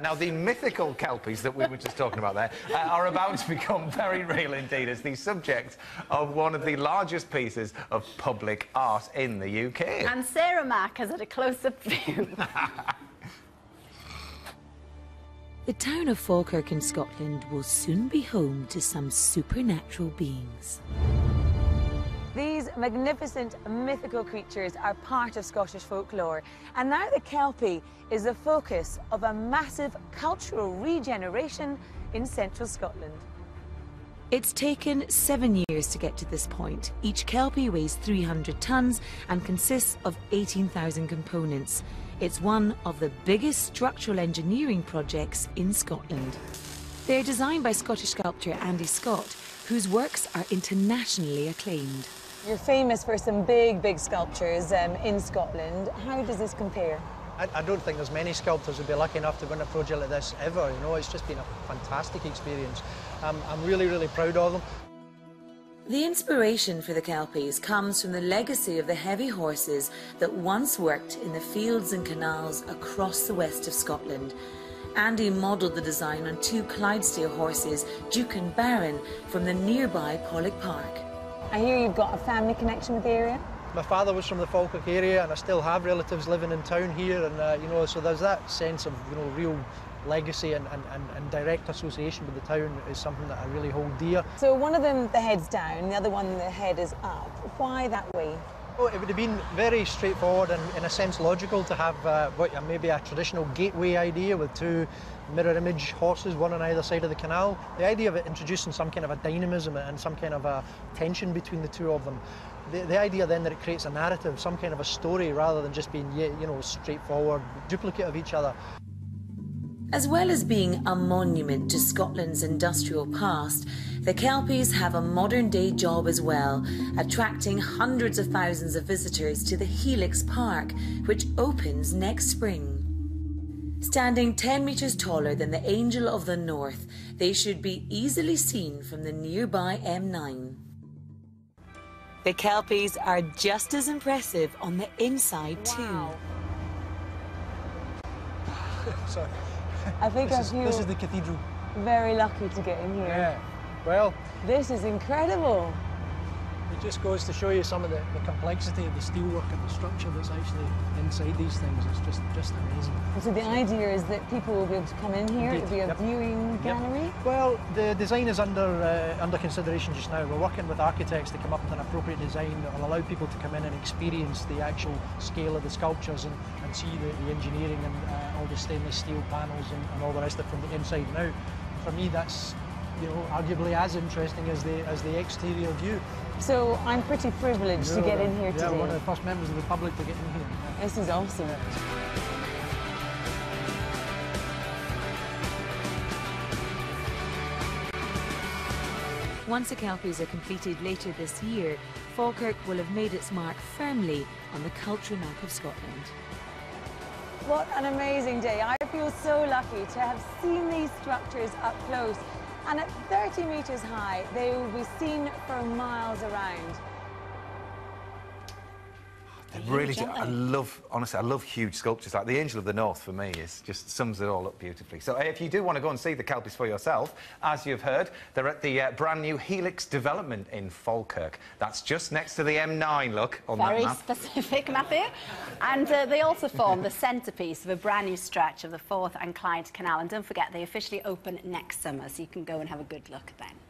Now, the mythical Kelpies that we were just talking about there are about to become very real indeed as the subject of one of the largest pieces of public art in the UK. And Sarah Mack has had a close-up view. The town of Falkirk in Scotland will soon be home to some supernatural beings. These magnificent mythical creatures are part of Scottish folklore, and now the Kelpie is the focus of a massive cultural regeneration in central Scotland. It's taken 7 years to get to this point. Each Kelpie weighs 300 tons and consists of 18,000 components. It's one of the biggest structural engineering projects in Scotland. They're designed by Scottish sculptor Andy Scott, whose works are internationally acclaimed. You're famous for some big sculptures in Scotland. How does this compare? I don't think there's many sculptors who'd be lucky enough to win a project like this ever, you know. It's just been a fantastic experience. I'm really proud of them. The inspiration for the Kelpies comes from the legacy of the heavy horses that once worked in the fields and canals across the west of Scotland. Andy modelled the design on two Clydesdale horses, Duke and Baron, from the nearby Pollock Park. I hear you've got a family connection with the area? My father was from the Falkirk area, and I still have relatives living in town here, and you know, so there's that sense of, you know, real legacy and direct association with the town is something that I really hold dear. So one of them, the head's down, the other one, the head is up. Why that way? Well, it would have been very straightforward and, in a sense, logical to have maybe a traditional gateway idea with two mirror image horses, one on either side of the canal. The idea of it introducing some kind of a dynamism and some kind of a tension between the two of them. The idea then that it creates a narrative, some kind of a story, rather than just being, you know, straightforward duplicate of each other. As well as being a monument to Scotland's industrial past, the Kelpies have a modern-day job as well, attracting hundreds of thousands of visitors to the Helix Park, which opens next spring. Standing 10 metres taller than the Angel of the North, they should be easily seen from the nearby M9. The Kelpies are just as impressive on the inside too. Wow. Sorry. I think this is the cathedral. Very lucky to get in here. Yeah. Well, this is incredible. It just goes to show you some of the complexity of the steelwork and the structure that's actually inside these things. It's just amazing. So the idea is that people will be able to come in here. It'll be a viewing gallery. Well, the design is under consideration just now. We're working with architects to come up with an appropriate design that will allow people to come in and experience the actual scale of the sculptures and see the engineering and all the stainless steel panels and all the rest of it from the inside. Now, for me, that's, you know, arguably as interesting as the exterior view. So I'm pretty privileged to get in here today. Yeah, one of the first members of the public to get in here. Yeah. This is awesome. Once the Kelpies are completed later this year, Falkirk will have made its mark firmly on the cultural map of Scotland. What an amazing day. I feel so lucky to have seen these structures up close. And at 30 metres high, they will be seen for miles around. They really do. I love, honestly, I love huge sculptures. Like the Angel of the North, for me, is just sums it all up beautifully. So if you do want to go and see the Kelpies for yourself, as you've heard, they're at the brand-new Helix development in Falkirk. That's just next to the M9, look, on that map. Very specific, Matthew. And they also form the centrepiece of a brand-new stretch of the Forth and Clyde Canal. And don't forget, they officially open next summer, so you can go and have a good look then.